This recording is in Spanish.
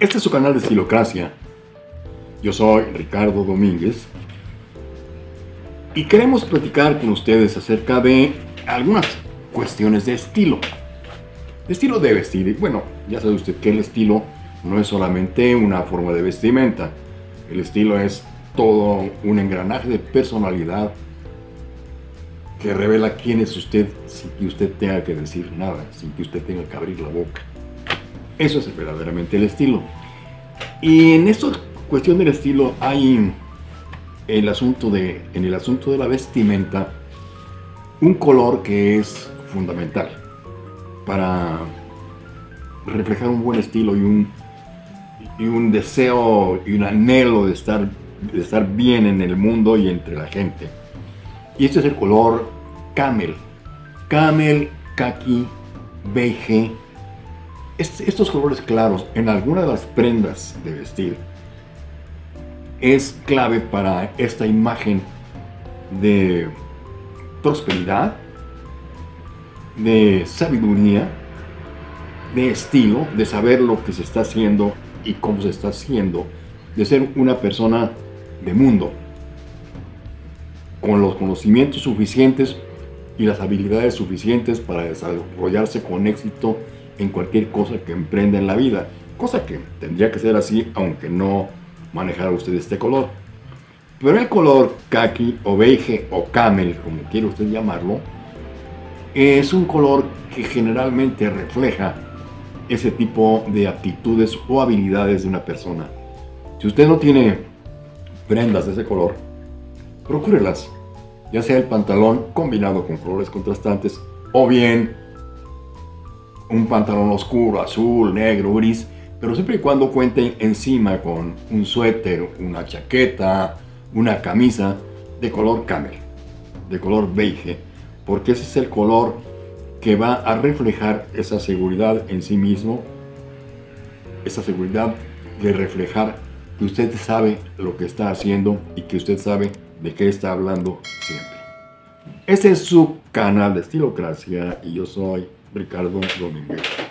Este es su canal de Estilocracia. Yo soy Ricardo Domínguez y queremos platicar con ustedes acerca de algunas cuestiones de estilo. De estilo de vestir. Bueno, ya sabe usted que el estilo no es solamente una forma de vestimenta. El estilo es todo un engranaje de personalidad que revela quién es usted sin que usted tenga que decir nada, sin que usted tenga que abrir la boca. Eso es verdaderamente el estilo. Y en esta cuestión del estilo hay en el asunto de la vestimenta un color que es fundamental para reflejar un buen estilo y un deseo y un anhelo de estar bien en el mundo y entre la gente. Y este es el color camel. Camel, khaki, beige. Estos colores claros en alguna de las prendas de vestir es clave para esta imagen de prosperidad, de sabiduría, de estilo, de saber lo que se está haciendo y cómo se está haciendo, de ser una persona de mundo, con los conocimientos suficientes y las habilidades suficientes para desarrollarse con éxito en cualquier cosa que emprenda en la vida, cosa que tendría que ser así aunque no manejara usted este color. Pero el color khaki o beige o camel, como quiera usted llamarlo, es un color que generalmente refleja ese tipo de actitudes o habilidades de una persona. Si usted no tiene prendas de ese color, procúrelas, ya sea el pantalón combinado con colores contrastantes o bien un pantalón oscuro, azul, negro, gris, pero siempre y cuando cuente encima con un suéter, una chaqueta, una camisa de color camel, de color beige, porque ese es el color que va a reflejar esa seguridad en sí mismo, esa seguridad de reflejar que usted sabe lo que está haciendo y que usted sabe de qué está hablando siempre. Este es su canal de Estilocracia y yo soy Ricardo Domínguez.